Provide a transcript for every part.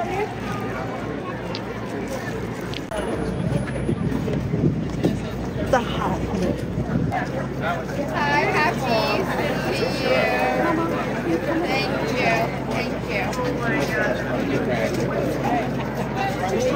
The hot meat. I have cheese for you. Oh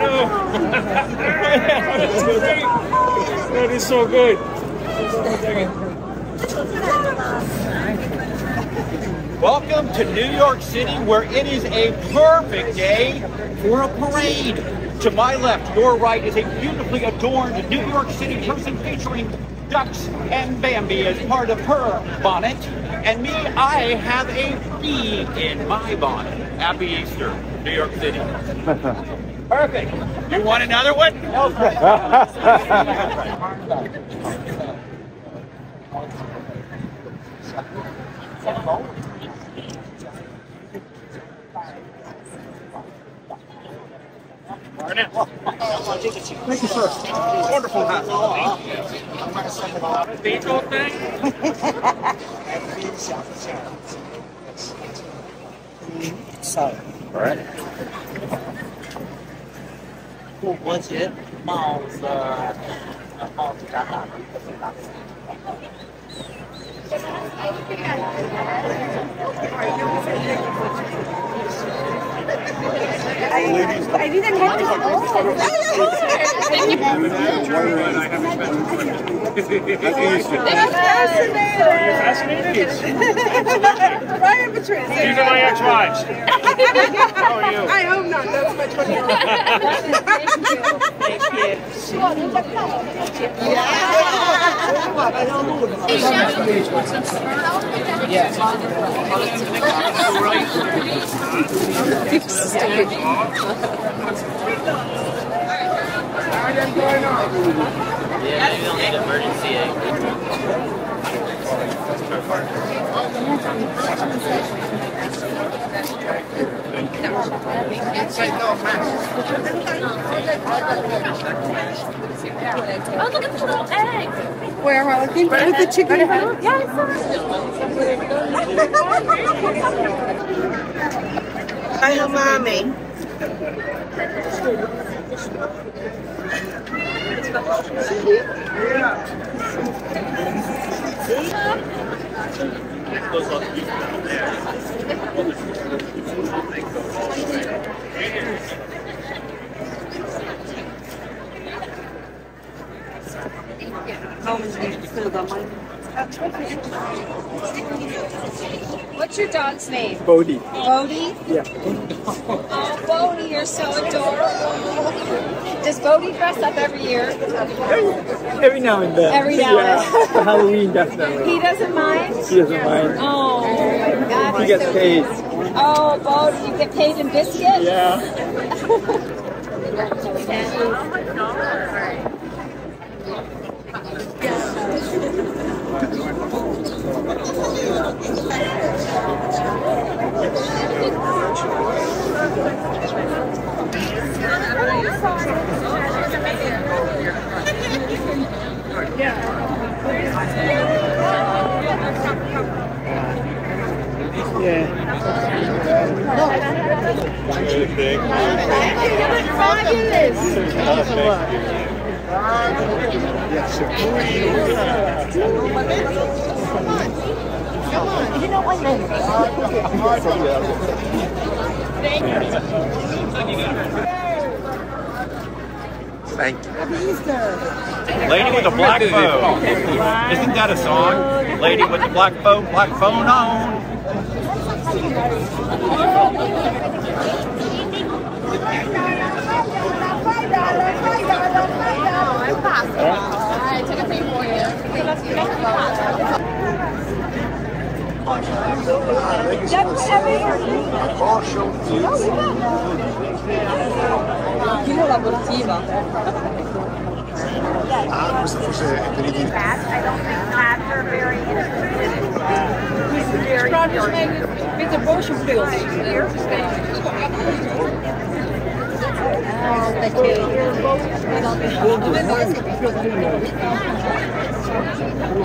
no! That is so good. Welcome to New York City, where it is a perfect day for a parade. To my left, your right, is a beautifully adorned New York City person featuring ducks and Bambi as part of her bonnet. And me, I have a bee in my bonnet. Happy Easter, New York City. Perfect. You want another one? No. Thank you, sir. Wonderful hat. Beetle thing? Alright. What's it? Mouse. I didn't have to These are my ex-wives. How are you? I hope not. That's my Oh, look at the little eggs! Where are we? Where the chicken? Yeah, I saw it. I am mommy. What's your dog's name? Bodhi. Bodhi? Yeah. Oh, Bodhi, you're so adorable. Does Bodhi dress up every year? Every now and then. Every now and then. For Halloween, definitely. He doesn't mind? He doesn't mind. Oh, my God. He gets paid. Oh, Bodhi, you get paid in biscuits? Yeah. Oh, my God. Come on. You know what? Thank you. Lady with a black phone. Isn't that a song? Lady with the black phone on. All right, take a thing for you. Chilo la portiva. Ah, questa forse è per I diritti. Met een boosje vleugels. Oh, dat je. I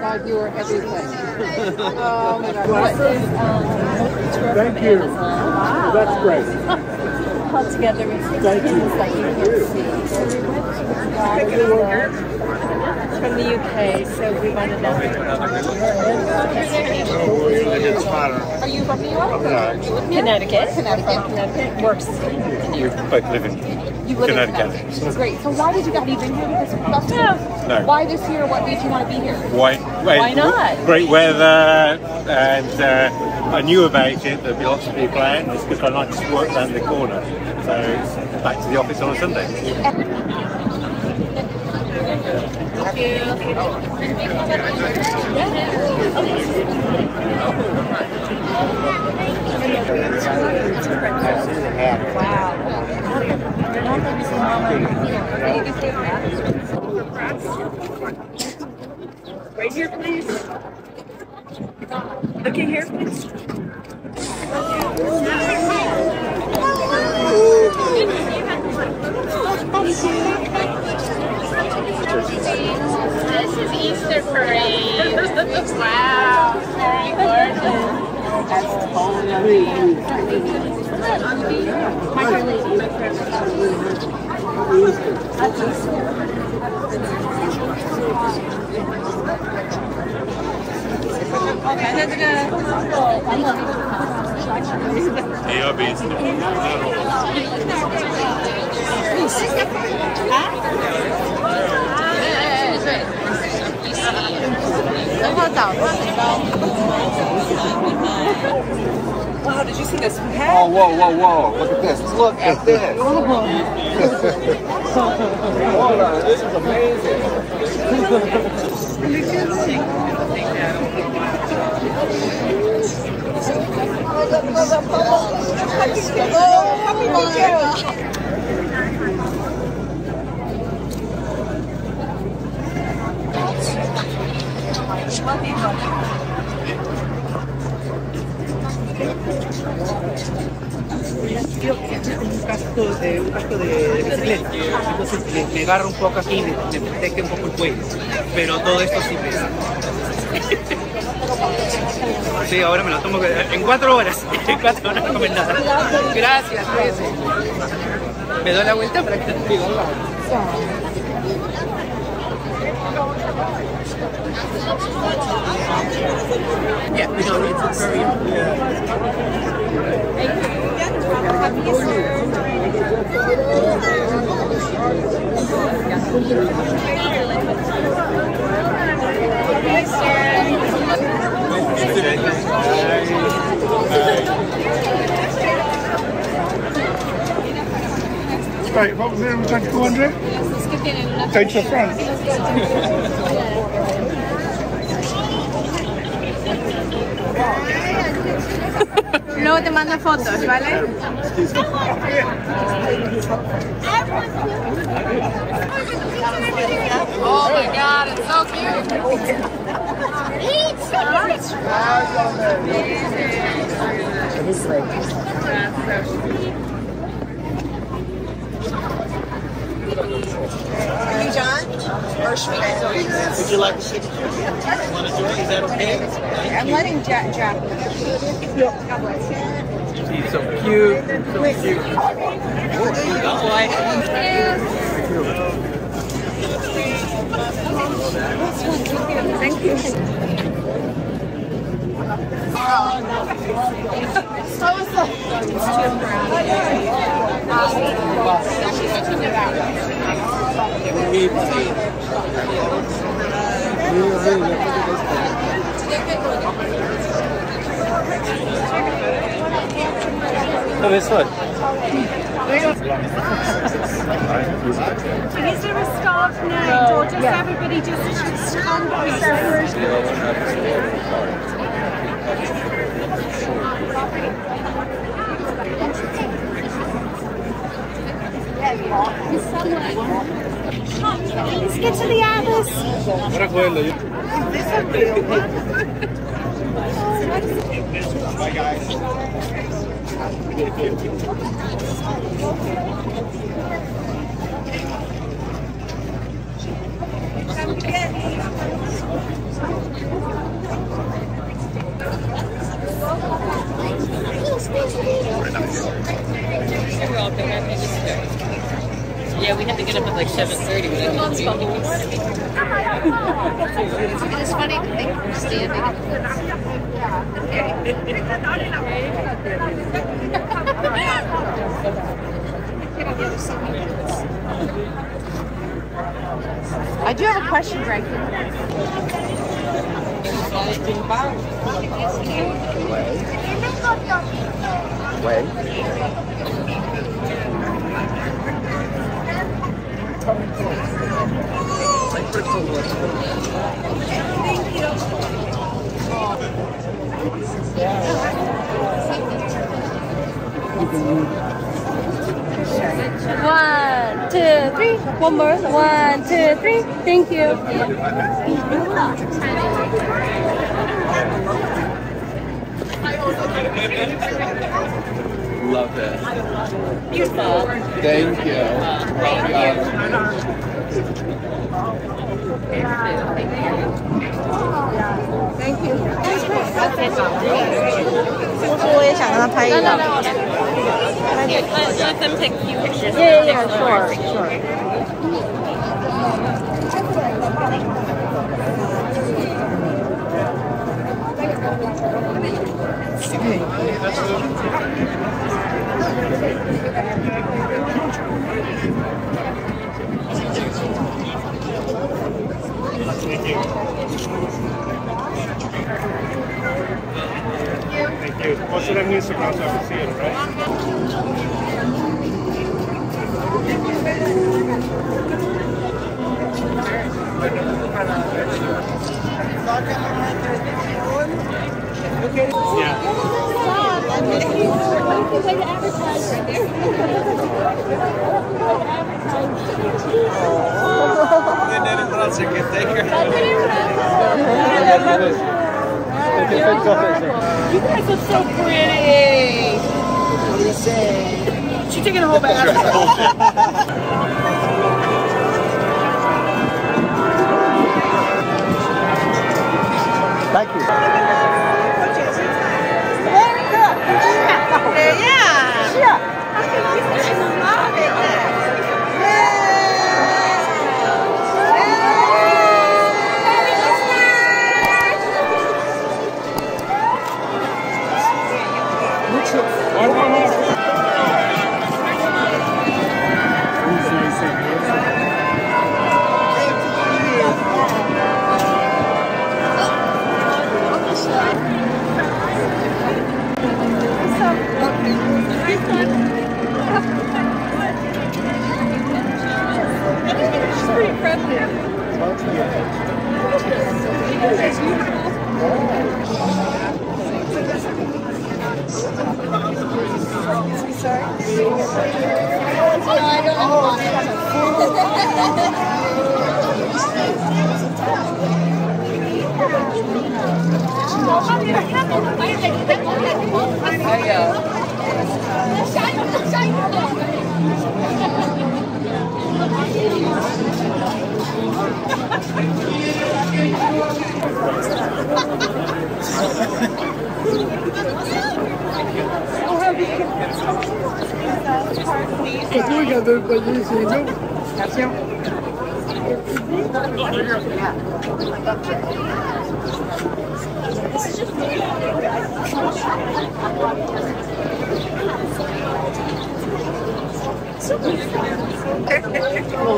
thought you were everything. Oh my God. Thank you. Wow. That's great. All together we see things that you can't see. From the UK, so we wanted that. Are you from New York? Connecticut. Connecticut. Works. You both live in Connecticut. Great. So why did you guys even here with this question? No. Why this year? What made you want to be here? Why not? Great weather, and I knew about it. There'd be lots of people out because I like to work around the corner. So back to the office on a Sunday. Wow. Right here, please. Okay, here, please. This is Easter parade. Wow, very gorgeous. That's totally wow, did you see this? Oh, whoa, whoa, whoa. Look at this. Look at this. Hold on. This is amazing. You can see. Oh, happy birthday. Un casco de bicicleta, entonces me agarro un poco aquí y me protege un poco el cuello, pero todo esto sí pesa. Sí, ahora me lo tomo en 4 horas, recomendadas. Gracias, Jesse. Me doy la vuelta para que te diga hola. Yeah, we know it's very important. Right, what was it? Was that 200? Take your friend. Luego te mando fotos, ¿vale? Oh my God, it's so cute! Are you John? Or Schmidt? Would you like to see? Want to do it? Is that okay? I'm letting Jack drop. She's so cute. So cute. Thank you. Thank you. Oh, this one. Is there a staff night or does everybody just Let's get to the others. Bye guys. Yeah, we had to get up at like 7:30. It's funny to think we're standing at this. I do have a question, Greg. One, two, three. One more. One, two, three. Thank you. Love it. Beautiful. Thank you. Thank you. Let them take you. Yeah, sure. Most of them use the grounds up to see it, right? You guys look so pretty. She's taking a whole bag out of Thank you. There you go. Yeah. I love it. Little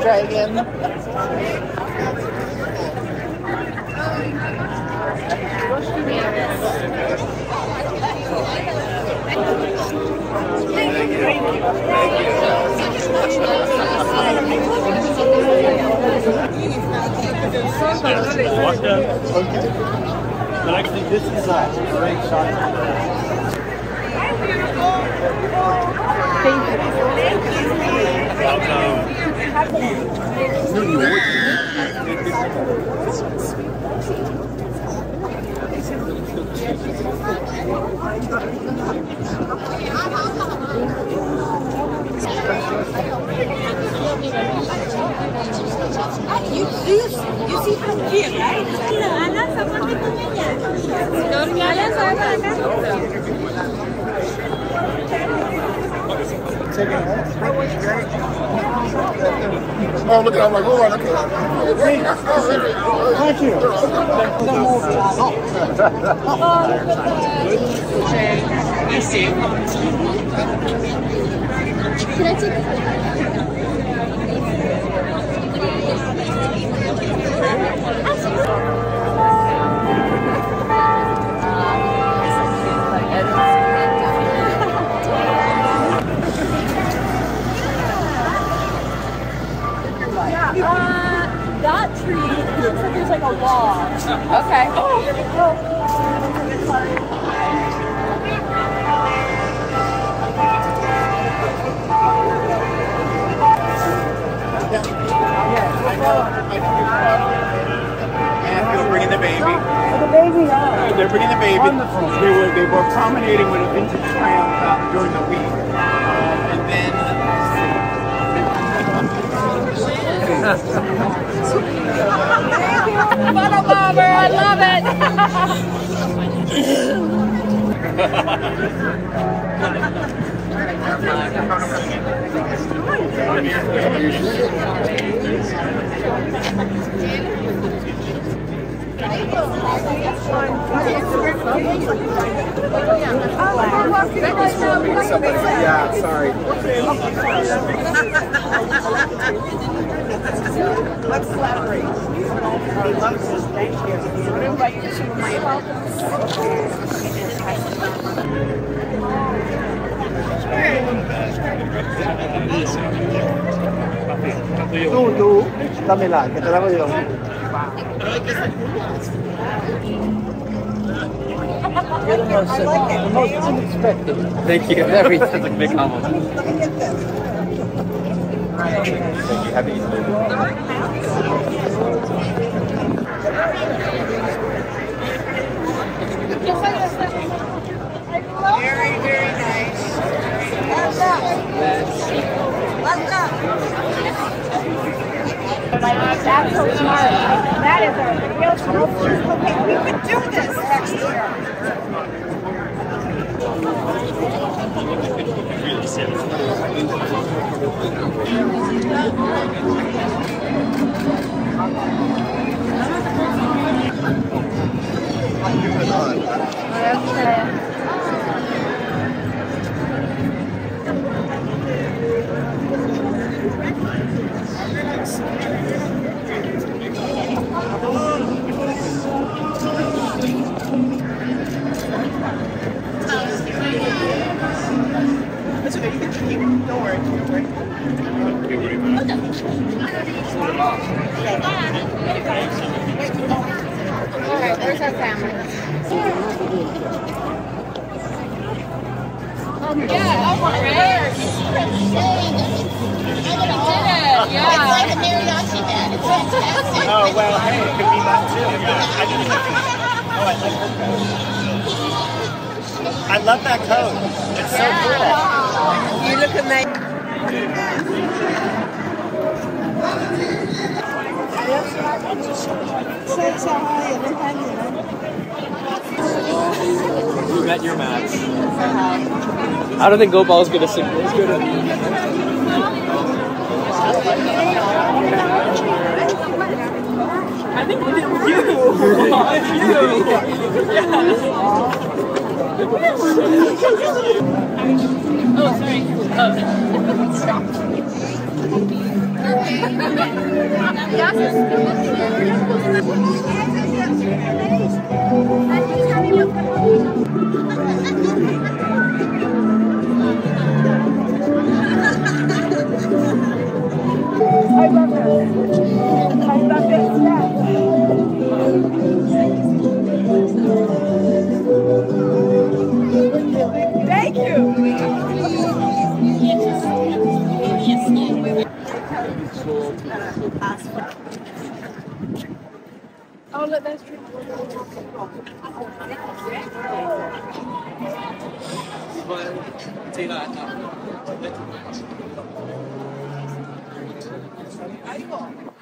dragon. But actually, this is a great shot. You see how cute, right? Oh, look at that. I'm like, oh, look at that. Thank you. I see. Can I take it? That tree looks like there's like a wall. Okay. Oh. And they're bringing the baby. The baby, yeah. They're bringing the baby. Wonderful. They were promenading with a vintage tram during the week, and then. Bottle bomber, I love it. Yeah, sorry. Let's collaborate. Thank you. I'm going to invite you to my welcome. Tú, dámela, que te la hago yo. You're the most unexpected. Thank you. That's a big compliment. Thank you. Have you eaten it? Very, very nice. What's up? What's up? That's so smart. That is a real sculpture. Okay, we could do this next year. I love that coat. It's so cool. Yeah. You look amazing. You met your match. I don't think Go Ball's gonna sing this good. I think we did you. Yeah. Oh, look, there's trees. I